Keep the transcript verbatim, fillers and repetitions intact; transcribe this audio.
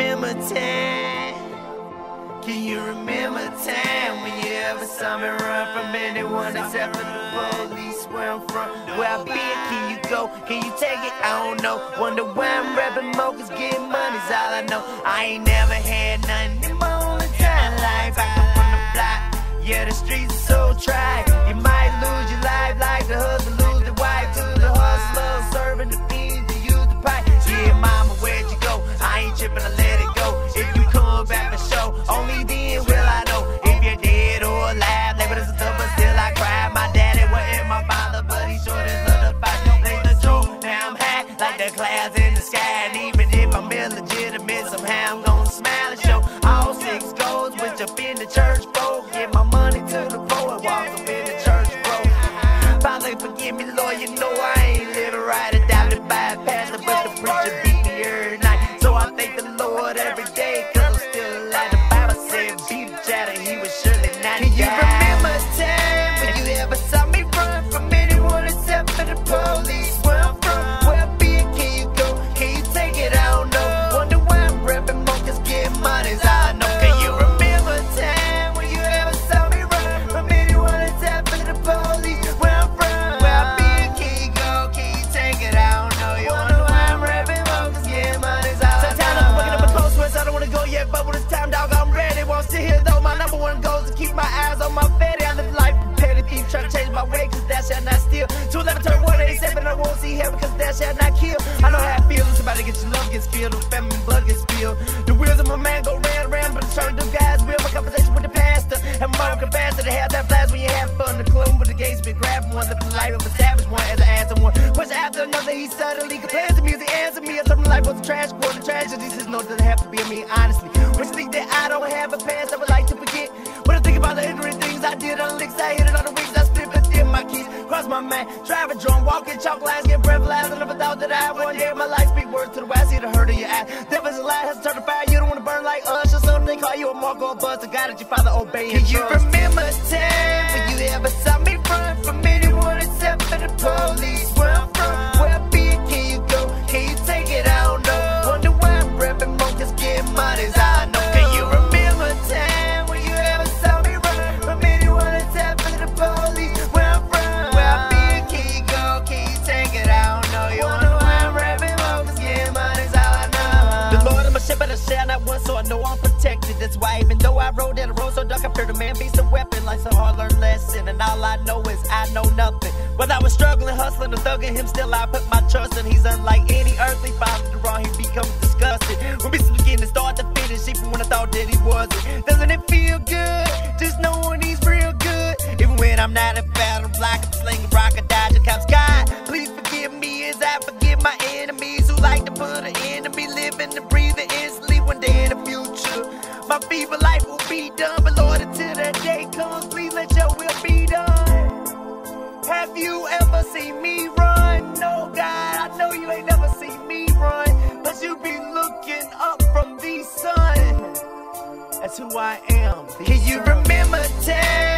remember time? Can you remember time when you ever saw me run from anyone except for the police? Where I'm from, where I been, can you go? Can you take it? I don't know. Wonder why I'm rapping more, cause getting money's all I know. I ain't never had nothing in my own time life. I come from the block, yeah, the streets are so dry. You might lose your life like the husband lose the wife to the hustler, serving the fiends to use the pipe. Yeah, mama, where'd you go? I ain't tripping, I let it go. If you come back to show, only then will I know if you're dead or alive. Labor is a thumb, but still I cry. My daddy wasn't my father, but he sure did love the fight. Play the truth, now I'm high like the clouds in the sky. And even if I'm illegitimate, somehow I'm gonna smile and show all six goals, which up in the church folk. Get my money to the poor and walk up in the church broke. Father, forgive me, Lord, you know I ain't living right. Adopted by a pastor, but the preacher beat me every night. So I thank the Lord every day, cause I'm still alive. The Bible said beef chatter, he was surely not die. Can you remember a time when you ever saw me run from anyone except for the police? Where I'm from, where I been, can you go? Can you take it? I don't know. Wonder why I'm rapping more, cause getting money's all I know. Can you remember a time when you ever saw me run from anyone except for the police? Where I'm from, where I been, can you go? Can you take it? I don't know. You wonder why I'm rapping more, cause getting money's all I know. Sometimes I'm waking up with cold sweats, I don't wanna go yet, but when it's time, dog, I'm ready. Won't sit here though, my number one goal is to keep my eyes on my fatty. I live life petty thief, trying to change my way, cause that shall not steal. two eleven turn one eighty-seven, I won't see heaven, cause that shall not kill. I know how I feel, when somebody gets your love, gets spilled, when family blood gets spilled. The wheels of my man go round, round, but I'm trying to do God's will. My conversation with the pastor, and mom can faster to have that flash when you have fun. The club with the gates been grabbing one, living the life of a savage one, as I answer one. Push after another, he suddenly complains to me, as he answers me, as something like what's a trash, what a tragedy. This is no, doesn't have to be me, honestly. When you think that I don't have a past, I would like to forget. When I think about the ignorant things I did on the licks, I hit it on the weeks, I split but did my keys. Cross my mind, drive a drum, walk in chalk lines, get breathalyzed. I never thought that I one day my life speak words to the wise, see the hurt in your eyes. Devil's a lie, has to turn to fire, you don't wanna burn like us. Or something they call you a mark or a bust, the guy that your father obeyed. Can you remember a time when you ever saw me run from anyone except for the police? Where I'm from, where I been, can you go? Can you take it? I don't know. Wonder why I'm rapping more, cause getting money's all I know. Can you remember a time when you ever saw me run from anyone except for the police? Where I'm from, where I been, can you go? Can you take it? I don't know. You wonder why I'm rapping more, cause getting money's all I know. The Lord is my shepherd, I shall not want, so I know I'm protected. That's why even though I rode that road so dark, I feared a man be so weapon. Life's a hard-learned lesson, and all I know is I know nothing. When I was struggling, hustling, and thugging him, still I put my trust in. He's unlike any earthly father. The wrong he becomes disgusted. When we begin to start to finish, even when I thought that he wasn't. Doesn't it feel good? Just knowing he's real good. Even when I'm not a battle block, I'm slinging rock or dodging cops. God, please forgive me as I forgive my enemies who like to put an end to me, living and breathing instantly. One day in the future, my feeble life will be done, but Lord, until that day comes, please let your will be done. Have you ever seen me run? No, God, I know you ain't never seen me run, but you be looking up from the sun. That's who I am. Can you remember time?